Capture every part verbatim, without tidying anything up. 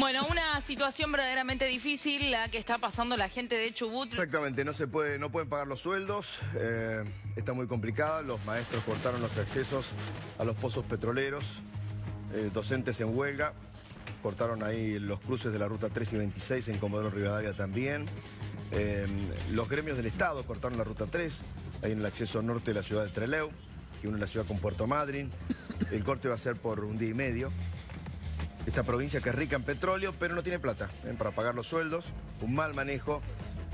Bueno, una situación verdaderamente difícil la que está pasando la gente de Chubut. Exactamente, no se puede, no pueden pagar los sueldos, eh, está muy complicada. Los maestros cortaron los accesos a los pozos petroleros, eh, docentes en huelga, cortaron ahí los cruces de la ruta tres y veintiséis en Comodoro Rivadavia también. Eh, los gremios del Estado cortaron la ruta tres, ahí en el acceso norte de la ciudad de Trelew, que une la ciudad con Puerto Madryn. El corte va a ser por un día y medio. Esta provincia que es rica en petróleo, pero no tiene plata ¿eh? para pagar los sueldos, un mal manejo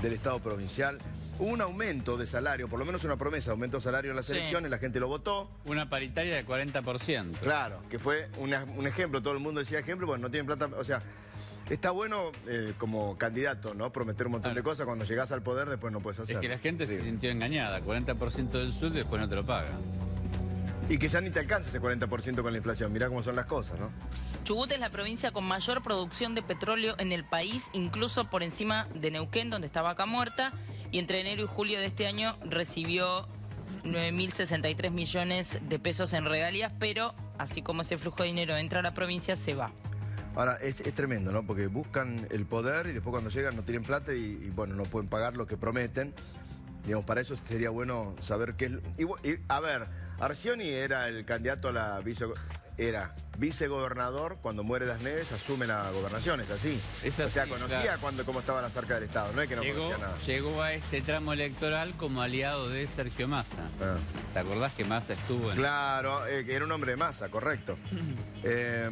del Estado provincial. Hubo un aumento de salario, por lo menos una promesa, aumento de salario en las elecciones, sí. La gente lo votó. Una paritaria del cuarenta por ciento. Claro, que fue una, un ejemplo, todo el mundo decía ejemplo, bueno, no tienen plata, o sea... Está bueno eh, como candidato, ¿no? Prometer un montón claro. de cosas, cuando llegás al poder después no puedes hacer. Es que la gente sí. se sintió engañada, cuarenta por ciento del sur después no te lo paga. Y que ya ni te alcanza ese cuarenta por ciento con la inflación, mirá cómo son las cosas, ¿no? Chubut es la provincia con mayor producción de petróleo en el país, incluso por encima de Neuquén, donde está Vaca Muerta, y entre enero y julio de este año recibió nueve mil sesenta y tres millones de pesos en regalías, pero así como ese flujo de dinero entra a la provincia, se va. Ahora, es, es tremendo, ¿no? Porque buscan el poder y después cuando llegan no tienen plata y, y bueno, no pueden pagar lo que prometen. Digamos, para eso sería bueno saber qué es... Y, y, a ver, Arcioni era el candidato a la vice... Era vicegobernador, cuando muere Das Neves, asume la gobernación, es así. Es así, o sea, conocía claro. cuando, cómo estaba la cerca del Estado, no es que no llegó, conocía nada. Llegó a este tramo electoral como aliado de Sergio Massa. Ah. ¿Te acordás que Massa estuvo en...? Claro, eh, era un hombre de Massa, correcto. eh,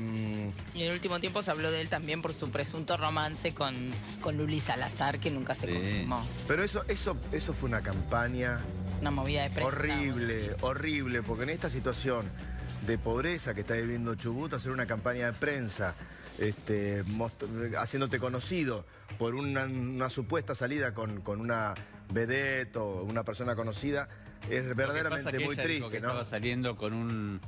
y en el último tiempo se habló de él también por su presunto romance con, con Luli Salazar, que nunca se sí. confirmó. Pero eso, eso, eso fue una campaña... Una movida de prensa. Horrible, sí, sí. horrible, porque en esta situación... de pobreza que está viviendo Chubut, hacer una campaña de prensa, este, haciéndote conocido por una, una supuesta salida con, con una vedette o una persona conocida, es Lo verdaderamente que pasa muy que ella triste, dijo que ¿no? estaba saliendo con un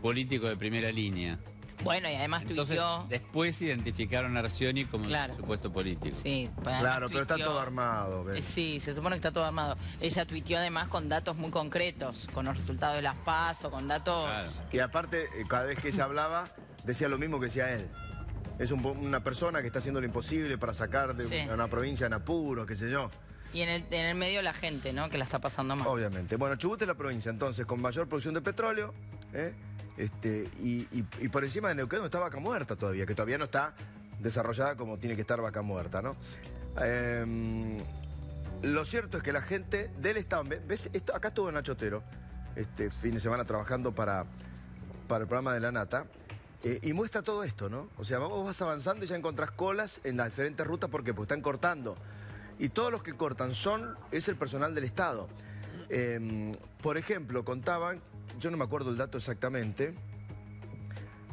político de primera línea. Bueno, y además Entonces, tuiteó... después identificaron a Arcioni como claro. un supuesto político. Sí, claro, tuiteó... pero está todo armado. ¿Ves? Sí, se supone que está todo armado. Ella tuiteó además con datos muy concretos, con los resultados de las PASO, con datos... Claro. Y aparte, cada vez que ella hablaba, decía lo mismo que decía él. Es un, una persona que está haciendo lo imposible para sacar de sí. una provincia en apuros, qué sé yo. Y en el, en el medio la gente, ¿no? Que la está pasando mal. Obviamente. Bueno, Chubut es la provincia, entonces, con mayor producción de petróleo, ¿eh? Este, y, y, y por encima de Neuquén está Vaca Muerta todavía, que todavía no está desarrollada como tiene que estar Vaca Muerta, ¿no? Eh, lo cierto es que la gente del Estado... ¿Ves? Esto, acá estuvo Nacho Tero, este fin de semana trabajando para, para el programa de Lanata, eh, y muestra todo esto, ¿no? O sea, vos vas avanzando y ya encontrás colas en las diferentes rutas, ¿por qué? Porque están cortando. Y todos los que cortan son es el personal del Estado. Eh, por ejemplo, contaban... Yo no me acuerdo el dato exactamente,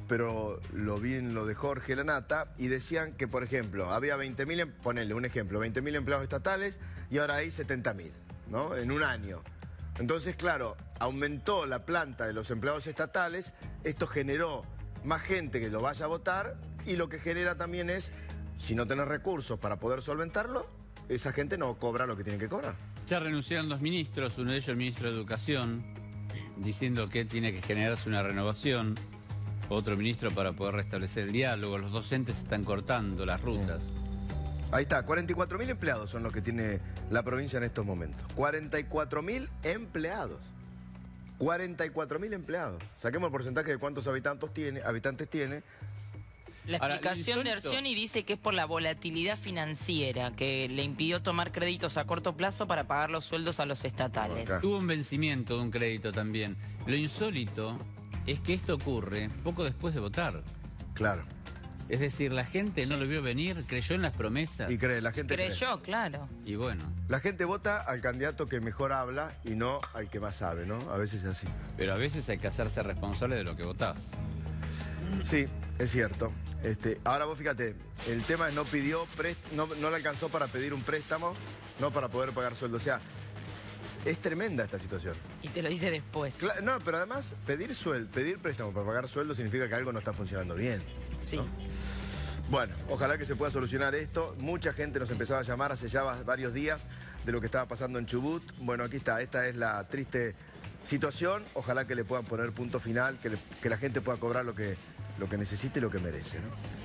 pero lo vi en lo de Jorge Lanata y decían que, por ejemplo, había veinte mil, ponele un ejemplo, veinte mil empleados estatales y ahora hay setenta mil, ¿no? En un año. Entonces, claro, aumentó la planta de los empleados estatales, esto generó más gente que lo vaya a votar y lo que genera también es, si no tenés recursos para poder solventarlo, esa gente no cobra lo que tiene que cobrar. Ya renunciaron dos ministros, uno de ellos el ministro de Educación, diciendo que tiene que generarse una renovación, otro ministro para poder restablecer el diálogo, los docentes están cortando las rutas. Ahí está, cuarenta y cuatro mil empleados son los que tiene la provincia en estos momentos. cuarenta y cuatro mil empleados. cuarenta y cuatro mil empleados. Saquemos el porcentaje de cuántos habitantes tiene. Habitantes tiene. La explicación de Arcioni dice que es por la volatilidad financiera que le impidió tomar créditos a corto plazo para pagar los sueldos a los estatales. Tuvo un vencimiento de un crédito también. Lo insólito es que esto ocurre poco después de votar. Claro. Es decir, la gente sí. no lo vio venir, creyó en las promesas. Y cree, la gente creyó, cree. claro. Y bueno. La gente vota al candidato que mejor habla y no al que más sabe, ¿no? A veces es así. Pero a veces hay que hacerse responsable de lo que votás. Sí, es cierto. Este, ahora vos fíjate, el tema es no pidió, no, no le alcanzó para pedir un préstamo, no para poder pagar sueldo. O sea, es tremenda esta situación. Y te lo dice después. Cla no, pero además, pedir sueldo, pedir préstamo para pagar sueldo significa que algo no está funcionando bien. Sí. ¿no? Bueno, ojalá que se pueda solucionar esto. Mucha gente nos empezaba a llamar hace ya varios días de lo que estaba pasando en Chubut. Bueno, aquí está, esta es la triste situación. Ojalá que le puedan poner punto final, que, le, que la gente pueda cobrar lo que... lo que necesite y lo que merece, ¿no?